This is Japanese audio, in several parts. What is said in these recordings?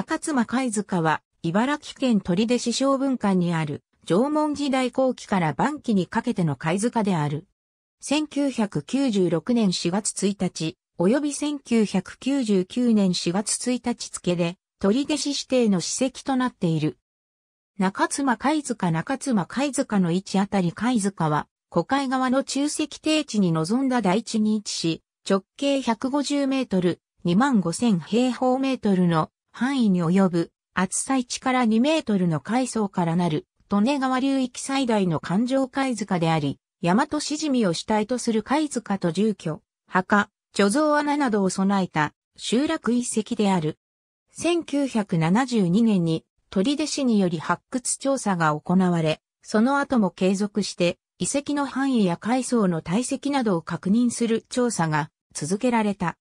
中妻貝塚は、茨城県取手市小文間にある、縄文時代後期から晩期にかけての貝塚である。1996年4月1日、および1999年4月1日付で、取手市指定の史跡となっている。中妻貝塚の位置あたり貝塚は、小貝川の中石低地に臨んだ台地に位置し、直径150メートル、25000平方メートルの範囲に及ぶ、厚さ1から2メートルの海藻からなる。利根川流域最大の環状貝塚であり、大和しじみを主体とする貝塚と住居、墓、貯蔵穴などを備えた集落遺跡である。1972年に取手市により発掘調査が行われ、その後も継続して遺跡の範囲や海藻の堆積などを確認する調査が続けられた。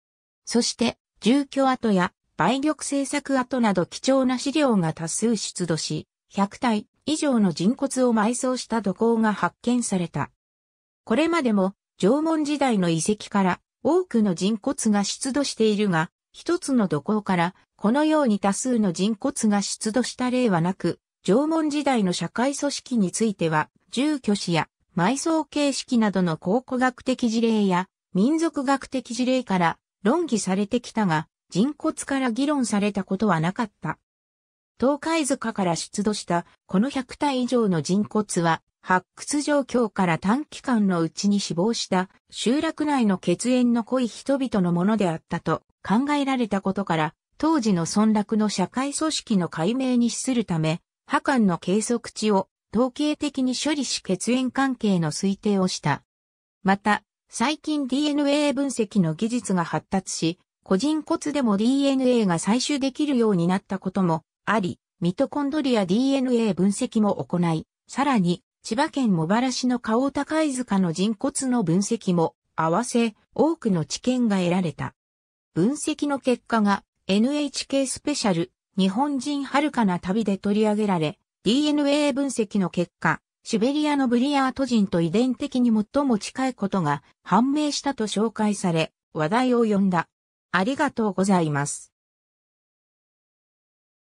そして、住居跡や梅緑製作跡など貴重な資料が多数出土し、100体以上の人骨を埋葬した土坑が発見された。これまでも縄文時代の遺跡から多くの人骨が出土しているが、一つの土坑からこのように多数の人骨が出土した例はなく、縄文時代の社会組織については、住居史や埋葬形式などの考古学的事例や民族学的事例から論議されてきたが、人骨から議論されたことはなかった。当貝塚から出土したこの100体以上の人骨は発掘状況から短期間のうちに死亡した集落内の血縁の濃い人々のものであったと考えられたことから当時の村落の社会組織の解明に資するため破棺の計測値を統計的に処理し血縁関係の推定をした。また最近 DNA 分析の技術が発達し個人骨でも DNA が採取できるようになったこともあり、ミトコンドリア DNA 分析も行い、さらに、千葉県茂原市の川田貝塚の人骨の分析も合わせ、多くの知見が得られた。分析の結果が NHK スペシャル、日本人遥かな旅で取り上げられ、DNA 分析の結果、シベリアのブリヤート人と遺伝的に最も近いことが判明したと紹介され、話題を呼んだ。ありがとうございます。